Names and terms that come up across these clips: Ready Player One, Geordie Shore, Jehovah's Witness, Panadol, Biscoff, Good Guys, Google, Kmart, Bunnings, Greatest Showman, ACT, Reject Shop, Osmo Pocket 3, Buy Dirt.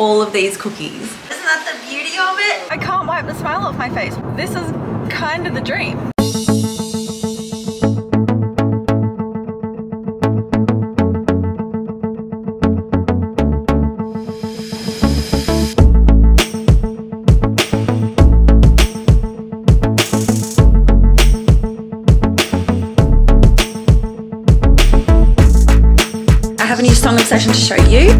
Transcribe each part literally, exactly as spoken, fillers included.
all of these cookies. Isn't that the beauty of it? I can't wipe the smile off my face. This is kind of the dream. Session to show you.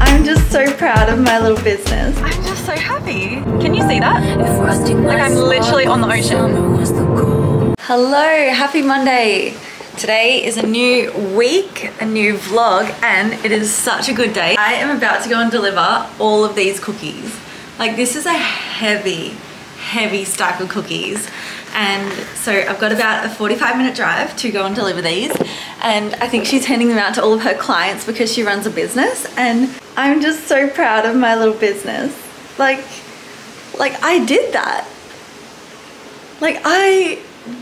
I'm just so proud of my little business. I'm just so happy. Can you see that? Like I'm literally on the ocean. Hello, happy Monday. Today is a new week, a new vlog, and it is such a good day. I am about to go and deliver all of these cookies. Like this is a heavy, heavy stack of cookies. And so I've got about a forty-five minute drive to go and deliver these, and I think she's handing them out to all of her clients because she runs a business, and I'm just so proud of my little business. Like, like I did that. Like I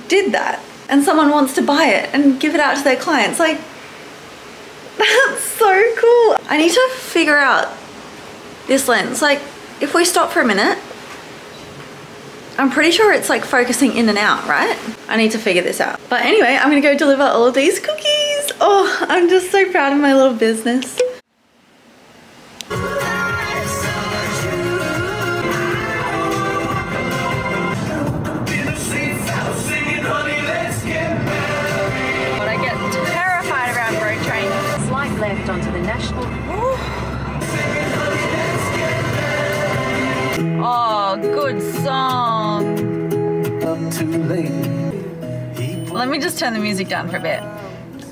did that, and someone wants to buy it and give it out to their clients. Like, that's so cool. I need to figure out this lens. Like, if we stop for a minute, I'm pretty sure it's like focusing in and out, right? I need to figure this out. But anyway, I'm gonna go deliver all of these cookies. Oh, I'm just so proud of my little business. But I get terrified around road trains. Slight left onto the national. Ooh. Oh, good song. Let me just turn the music down for a bit.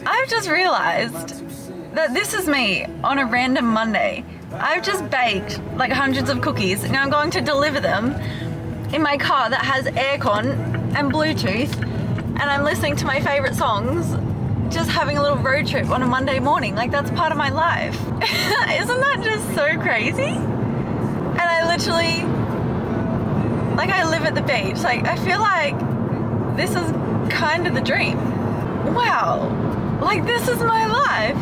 I've just realized that this is me on a random Monday. I've just baked like hundreds of cookies. Now I'm going to deliver them in my car that has aircon and Bluetooth, and I'm listening to my favorite songs, just having a little road trip on a Monday morning. Like that's part of my life. Isn't that just so crazy? And I literally, like I live at the beach. Like I feel like this is kind of the dream. Wow, like this is my life.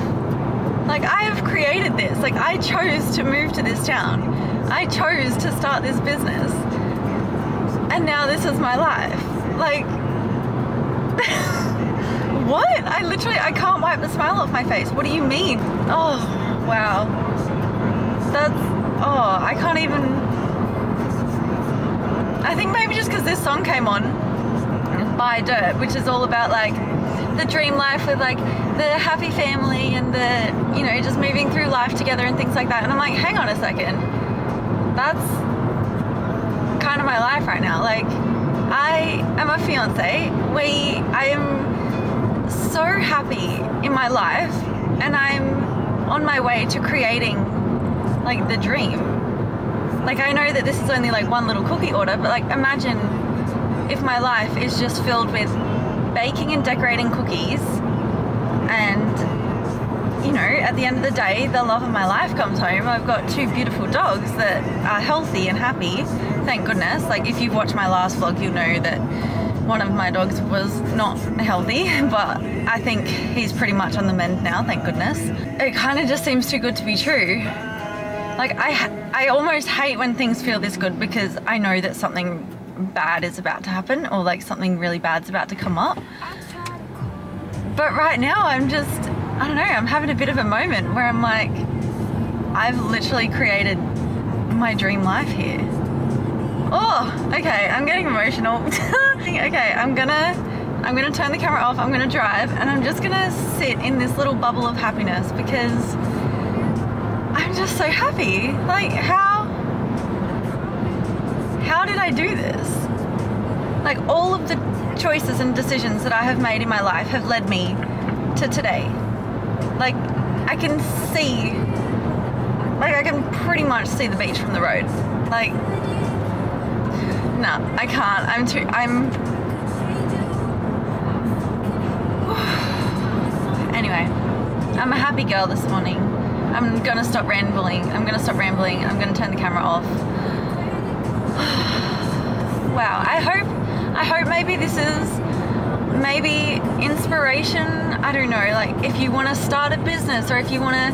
Like I have created this. Like I chose to move to this town. I chose to start this business. And now this is my life. Like, what? I literally, I can't wipe the smile off my face. What do you mean? Oh, wow. That's, oh, I can't even, I think maybe just because this song came on, Buy Dirt, which is all about like the dream life with like the happy family and the, you know, just moving through life together and things like that. And I'm like, hang on a second, that's kind of my life right now. Like I am a fiance, we, I am so happy in my life, and I'm on my way to creating like the dream. Like I know that this is only like one little cookie order, but like imagine if my life is just filled with baking and decorating cookies, and you know, at the end of the day, the love of my life comes home. I've got two beautiful dogs that are healthy and happy, thank goodness. Like if you've watched my last vlog, you'll know that one of my dogs was not healthy, but I think he's pretty much on the mend now, thank goodness. It kind of just seems too good to be true. Like I, I almost hate when things feel this good, because I know that something bad is about to happen, or like something really bad's about to come up. But right now I'm just, I don't know, I'm having a bit of a moment where I'm like, I've literally created my dream life here. Oh, okay, I'm getting emotional. Okay, I'm gonna, I'm gonna turn the camera off, I'm gonna drive, and I'm just gonna sit in this little bubble of happiness, because I'm just so happy. Like how How did I do this? Like all of the choices and decisions that I have made in my life have led me to today. Like I can see, like I can pretty much see the beach from the road. Like, no, nah, I can't, I'm too, I'm. Anyway, I'm a happy girl this morning. I'm gonna stop rambling, I'm gonna stop rambling, I'm gonna turn the camera off. Wow, I hope, I hope maybe this is maybe inspiration. I don't know, like if you want to start a business, or if you want to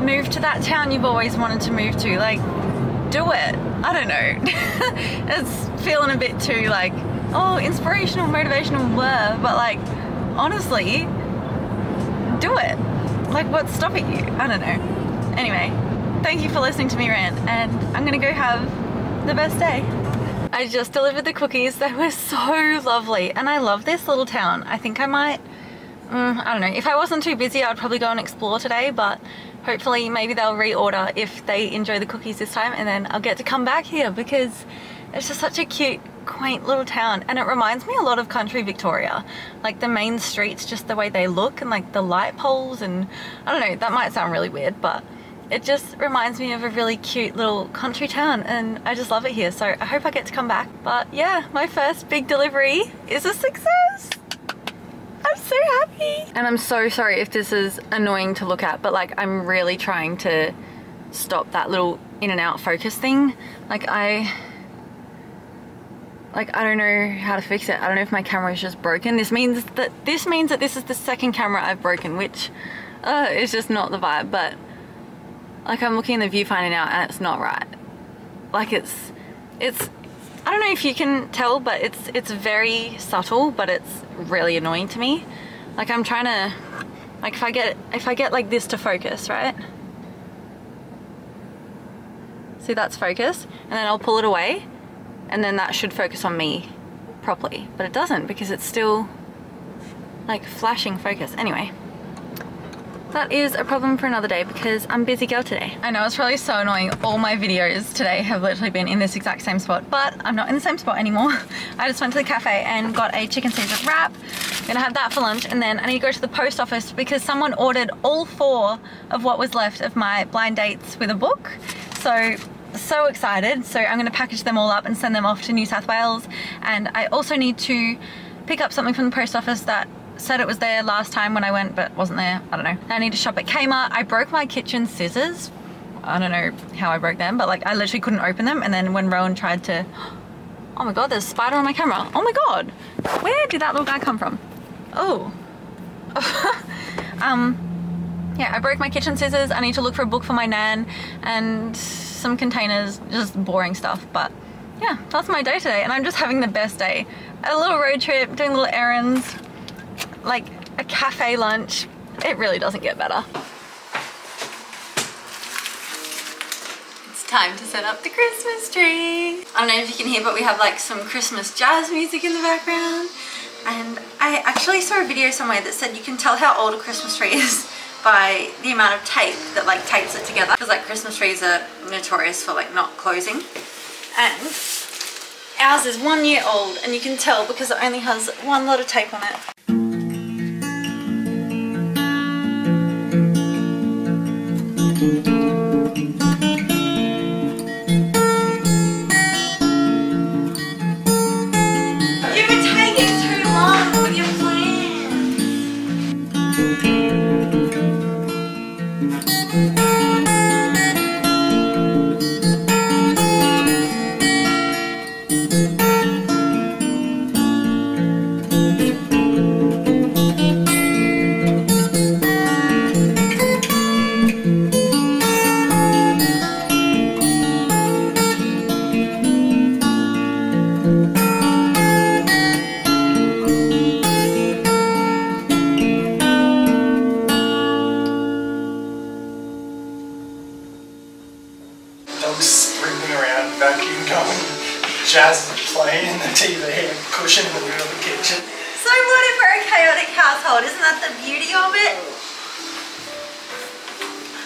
move to that town you've always wanted to move to. Like, do it. I don't know. It's feeling a bit too like, oh, inspirational, motivational, blah, but like, honestly, do it. Like, what's stopping you? I don't know. Anyway, thank you for listening to me rant, and I'm gonna go have the best day. I just delivered the cookies. They were so lovely, and I love this little town. I think I might, um, I don't know, if I wasn't too busy I'd probably go and explore today, but hopefully maybe they'll reorder if they enjoy the cookies this time, and then I'll get to come back here because it's just such a cute, quaint little town, and it reminds me a lot of country Victoria. Like the main streets, just the way they look, and like the light poles, and I don't know, that might sound really weird, but it just reminds me of a really cute little country town, and I just love it here, so I hope I get to come back. But yeah, my first big delivery is a success! I'm so happy! And I'm so sorry if this is annoying to look at, but like I'm really trying to stop that little in and out focus thing. Like I... Like, I don't know how to fix it. I don't know if my camera is just broken. This means that this means that this is the second camera I've broken, which uh, is just not the vibe, but like I'm looking in the viewfinder now and it's not right. Like it's, it's, I don't know if you can tell, but it's, it's very subtle, but it's really annoying to me. Like I'm trying to, like if I get, if I get like this to focus, right? See, that's focus, and then I'll pull it away, and then that should focus on me properly. But it doesn't because it's still like flashing focus. Anyway. That is a problem for another day because I'm busy girl today. I know it's probably so annoying. All my videos today have literally been in this exact same spot, but I'm not in the same spot anymore. I just went to the cafe and got a chicken Caesar wrap. I'm gonna have that for lunch, and then I need to go to the post office because someone ordered all four of what was left of my blind dates with a book. So, so excited. So I'm gonna package them all up and send them off to New South Wales. And I also need to pick up something from the post office that said it was there last time when I went, but wasn't there. I don't know. I need to shop at Kmart. I broke my kitchen scissors. I don't know how I broke them, but like I literally couldn't open them. And then when Rowan tried to, oh my God, there's a spider on my camera. Oh my God, where did that little guy come from? Oh, um, yeah, I broke my kitchen scissors. I need to look for a book for my nan and some containers, just boring stuff. But yeah, that's my day today. And I'm just having the best day. A little road trip, doing little errands, like a cafe lunch. It really doesn't get better. It's time to set up the Christmas tree. I don't know if you can hear, but we have like some Christmas jazz music in the background. And I actually saw a video somewhere that said you can tell how old a Christmas tree is by the amount of tape that like tapes it together. Because like Christmas trees are notorious for like not closing. And ours is one year old, and you can tell because it only has one lot of tape on it. Jazz playing in the T V and cushion in the middle of the kitchen. So what if we're a chaotic household? Isn't that the beauty of it?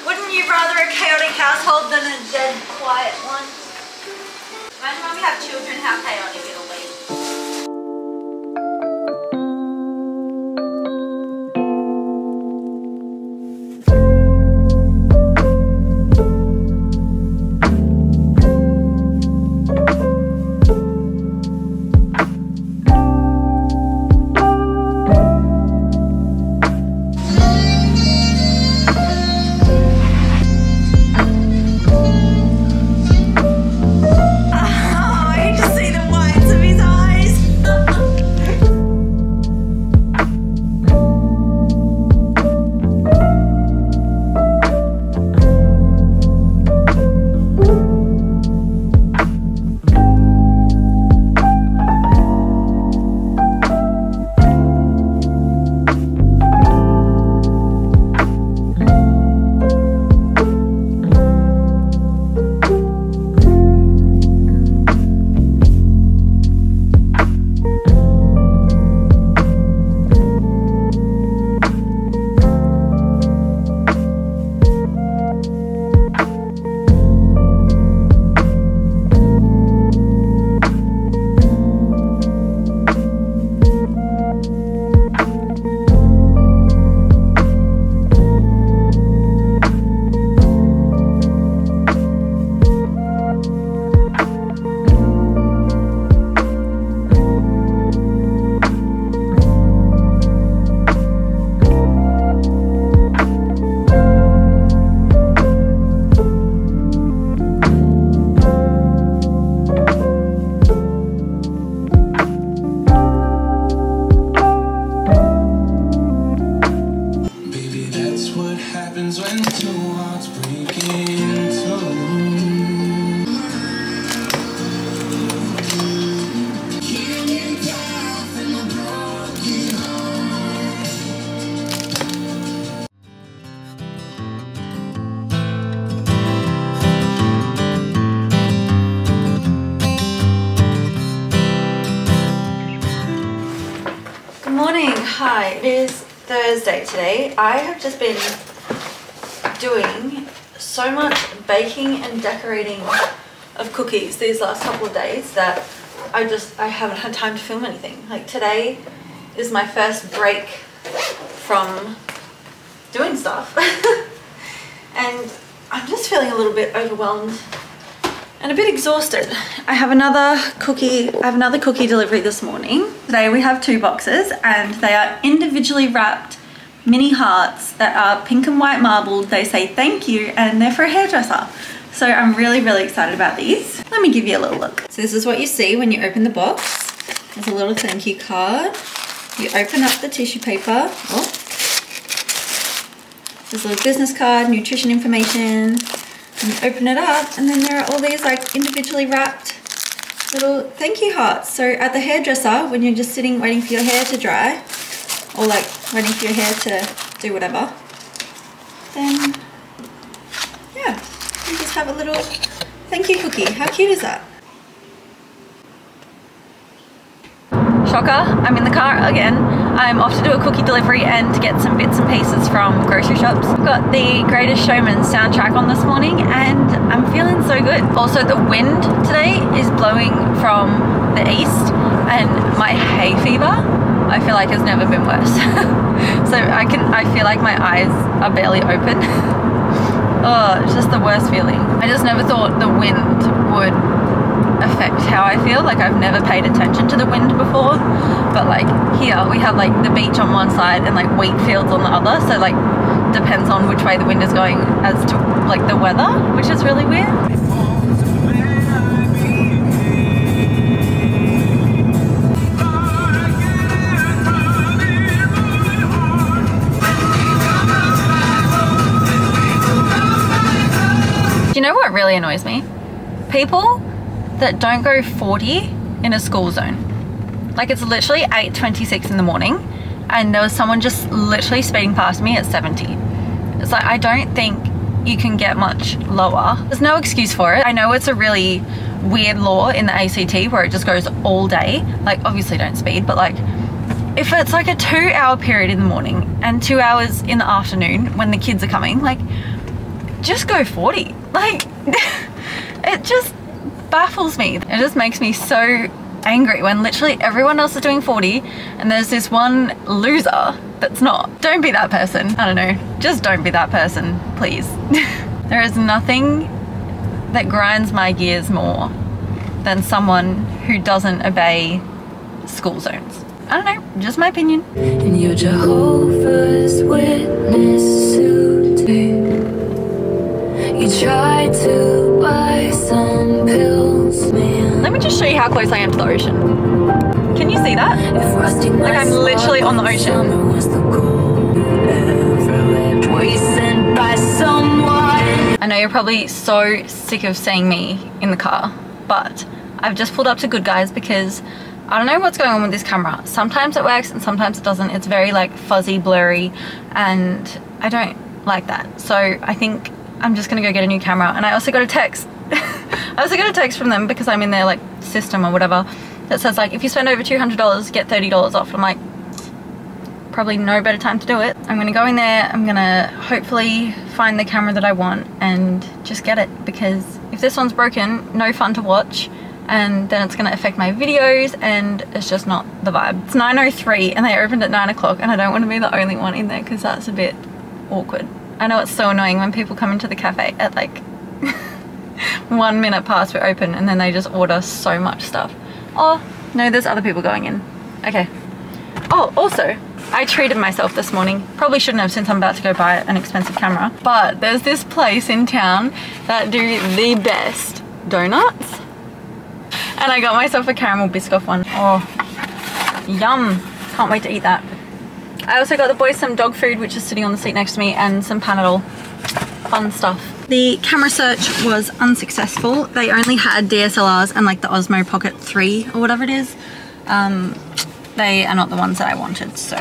Wouldn't you rather a chaotic household than a dead, quiet one? Imagine when we have children, how chaotic it'll be. Oh, I just see the whites. Hi, it is Thursday today. I have just been doing so much baking and decorating of cookies these last couple of days that I just I haven't had time to film anything. Like, today is my first break from doing stuff and I'm just feeling a little bit overwhelmed and a bit exhausted. I have another cookie, I have another cookie delivery this morning. Today we have two boxes and they are individually wrapped mini hearts that are pink and white marbled. They say thank you and they're for a hairdresser. So I'm really, really excited about these. Let me give you a little look. So this is what you see when you open the box. There's a little thank you card. You open up the tissue paper. Oh. There's a little business card, nutrition information. And open it up, and then there are all these like individually wrapped little thank you hearts. So at the hairdresser, when you're just sitting waiting for your hair to dry, or like waiting for your hair to do whatever, then yeah, you just have a little thank you cookie. How cute is that? Shocker, I'm in the car again. I'm off to do a cookie delivery and get some bits and pieces from grocery shops. I've got the Greatest Showman soundtrack on this morning and I'm feeling so good. Also, the wind today is blowing from the east and my hay fever, I feel like, has never been worse. So I can, I feel like my eyes are barely open. Oh, it's just the worst feeling. I just never thought the wind would affect how I feel. Like, I've never paid attention to the wind before, but like here we have like the beach on one side and like wheat fields on the other, so like depends on which way the wind is going as to like the weather, which is really weird. Do you know what really annoys me? People that don't go forty in a school zone. Like, it's literally eight twenty-six in the morning and there was someone just literally speeding past me at seventy. It's like, I don't think you can get much lower. There's no excuse for it. I know it's a really weird law in the A C T where it just goes all day. Like, obviously don't speed, but like if it's like a two hour period in the morning and two hours in the afternoon when the kids are coming, like just go forty. Like it just baffles me. It just makes me so angry when literally everyone else is doing forty and there's this one loser that's not. Don't be that person. I don't know, just don't be that person, please. There is nothing that grinds my gears more than someone who doesn't obey school zones. I don't know, just my opinion. In your Jehovah's Witness suit, you try to buy some pills, man. Let me just show you how close I am to the ocean. Can you see that? Like, I'm literally on the ocean. I know you're probably so sick of seeing me in the car, but I've just pulled up to Good Guys because I don't know what's going on with this camera. Sometimes it works and sometimes it doesn't. It's very like fuzzy, blurry, and I don't like that. So I think I'm just gonna go get a new camera. And I also got a text. I also got a text from them because I'm in their like system or whatever that says like, if you spend over two hundred dollars, get thirty dollars off. I'm like, probably no better time to do it. I'm gonna go in there, I'm gonna hopefully find the camera that I want and just get it, because if this one's broken, no fun to watch, and then it's gonna affect my videos and it's just not the vibe. It's nine oh three and they opened at nine o'clock and I don't wanna be the only one in there because that's a bit awkward. I know it's so annoying when people come into the cafe at like one minute past we're open and then they just order so much stuff. Oh, no, there's other people going in. Okay. Oh, also, I treated myself this morning. Probably shouldn't have since I'm about to go buy an expensive camera. But there's this place in town that do the best donuts. And I got myself a caramel Biscoff one. Oh, yum. Can't wait to eat that. I also got the boys some dog food, which is sitting on the seat next to me, and some Panadol. Fun stuff. The camera search was unsuccessful. They only had D S L Rs and like the Osmo Pocket three or whatever it is. Um, they are not the ones that I wanted, so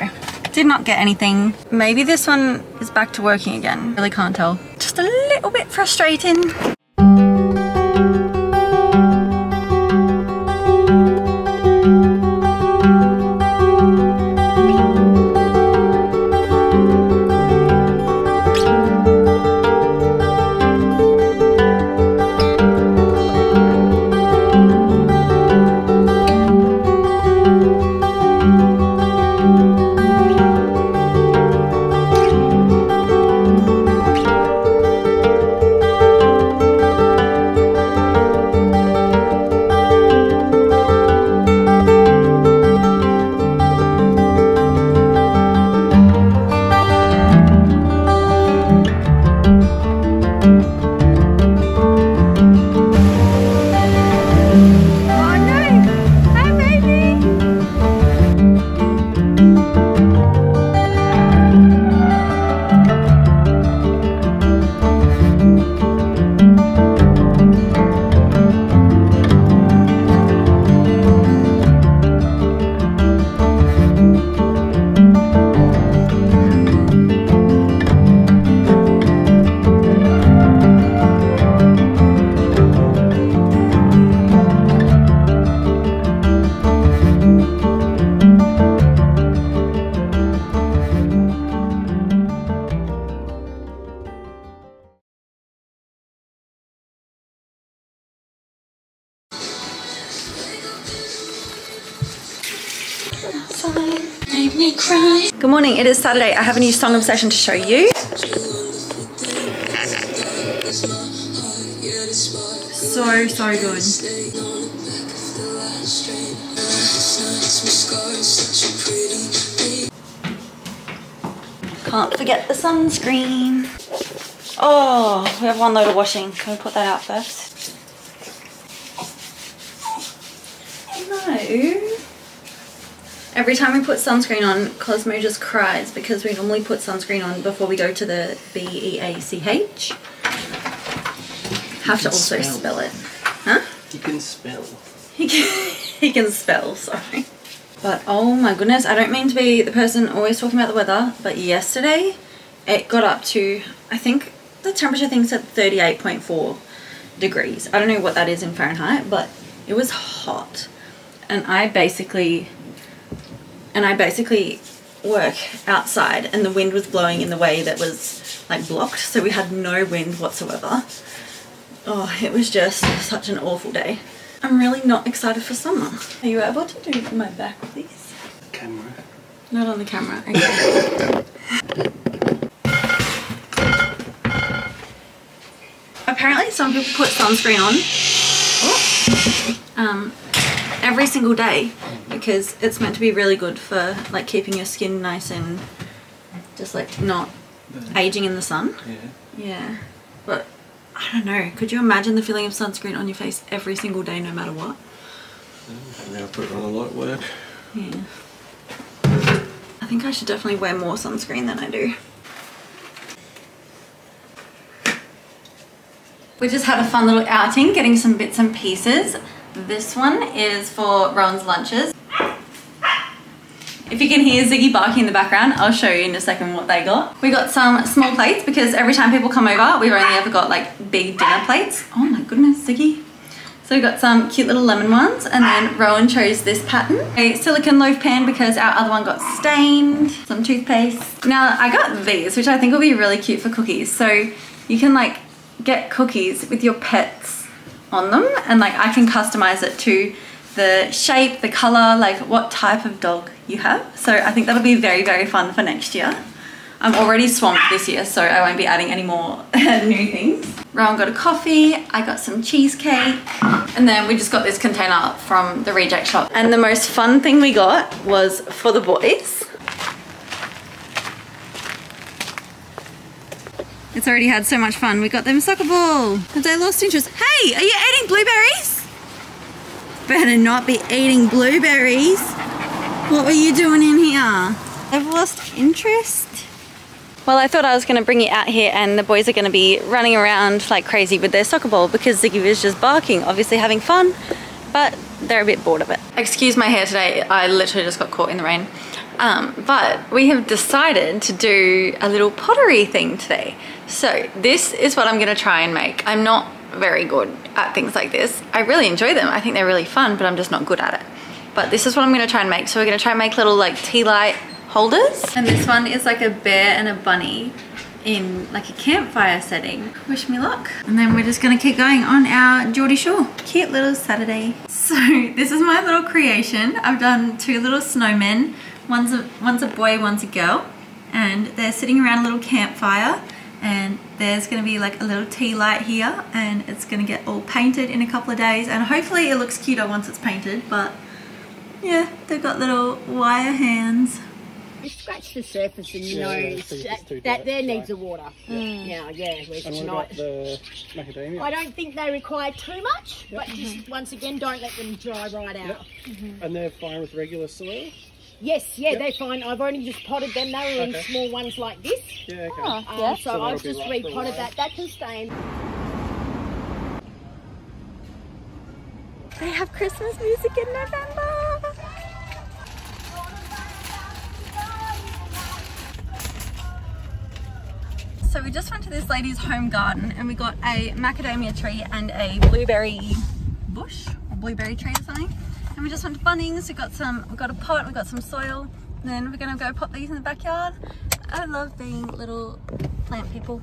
did not get anything. Maybe this one is back to working again. Really can't tell. Just a little bit frustrating. cry. Good morning, it is Saturday. I have a new song obsession to show you. So, so good. Can't forget the sunscreen. Oh, we have one load of washing. Can we put that out first? No. Every time we put sunscreen on, Cosmo just cries because we normally put sunscreen on before we go to the B E A C H. Have to also spell. spell it. Huh? He can spell. He can, he can spell, sorry. But oh my goodness, I don't mean to be the person always talking about the weather, but yesterday it got up to, I think the temperature thing said thirty-eight point four degrees. I don't know what that is in Fahrenheit, but it was hot. And I basically... And I basically work outside and the wind was blowing in the way that was like blocked. So we had no wind whatsoever. Oh, it was just such an awful day. I'm really not excited for summer. Are you able to do my back, please? Camera. Not on the camera, okay. Apparently some people put sunscreen on oh, um, every single day, because it's meant to be really good for like keeping your skin nice and just like not aging in the sun. Yeah. Yeah. But I don't know. Could you imagine the feeling of sunscreen on your face every single day, no matter what? I mean, I put it on a lot at work. Yeah. I think I should definitely wear more sunscreen than I do. We just had a fun little outing, getting some bits and pieces. This one is for Rowan's lunches. If you can hear Ziggy barking in the background, I'll show you in a second what they got. We got some small plates because every time people come over, we've only ever got like big dinner plates. Oh my goodness, Ziggy. So we got some cute little lemon ones, and then Rowan chose this pattern. A silicone loaf pan because our other one got stained. Some toothpaste. Now I got these, which I think will be really cute for cookies. So you can like get cookies with your pets on them, and like I can customize it to the shape, the color, like what type of dog you have. So I think that'll be very, very fun for next year. I'm already swamped this year, so I won't be adding any more new things. Rowan got a coffee, I got some cheesecake, and then we just got this container from the Reject Shop. And the most fun thing we got was for the boys. It's already had so much fun. We got them soccer ball. Have they lost interest? Hey, are you eating blueberries? Better not be eating blueberries. What were you doing in here? I've lost interest. Well, I thought I was going to bring you out here and the boys are going to be running around like crazy with their soccer ball because Ziggy was just barking, obviously having fun, but they're a bit bored of it. Excuse my hair today. I literally just got caught in the rain. Um, but we have decided to do a little pottery thing today. So this is what I'm going to try and make. I'm not very good at things like this. I really enjoy them. I think they're really fun, but I'm just not good at it. But this is what I'm gonna try and make. So we're gonna try and make little like tea light holders. And this one is like a bear and a bunny in like a campfire setting. Wish me luck. And then we're just gonna keep going on our Geordie Shore. Cute little Saturday. So this is my little creation. I've done two little snowmen. One's a, one's a boy, one's a girl. And they're sitting around a little campfire. And there's gonna be like a little tea light here, and it's gonna get all painted in a couple of days, and hopefully it looks cuter once it's painted. But yeah, they've got little wire hands. Just scratch the surface and you yeah, know yeah, so that, that there needs the water. Mm. Yeah, yeah, where's and tonight? The macadamia? I don't think they require too much, yep. But just mm-hmm. once again, don't let them dry right out. Yep. Mm-hmm. And they're fine with regular soil? Yes, yeah, yep. They're fine. I've only just potted them. They were in okay. small ones like this. Yeah, okay. Oh, um, yeah. So, so I've just right repotted that. That can stay in. They have Christmas music in November. So we just went to this lady's home garden and we got a macadamia tree and a blueberry bush, or blueberry tree or something. And we just went to Bunnings, we got some, we got a pot, we got some soil, and then we're gonna go pop these in the backyard. I love being little plant people.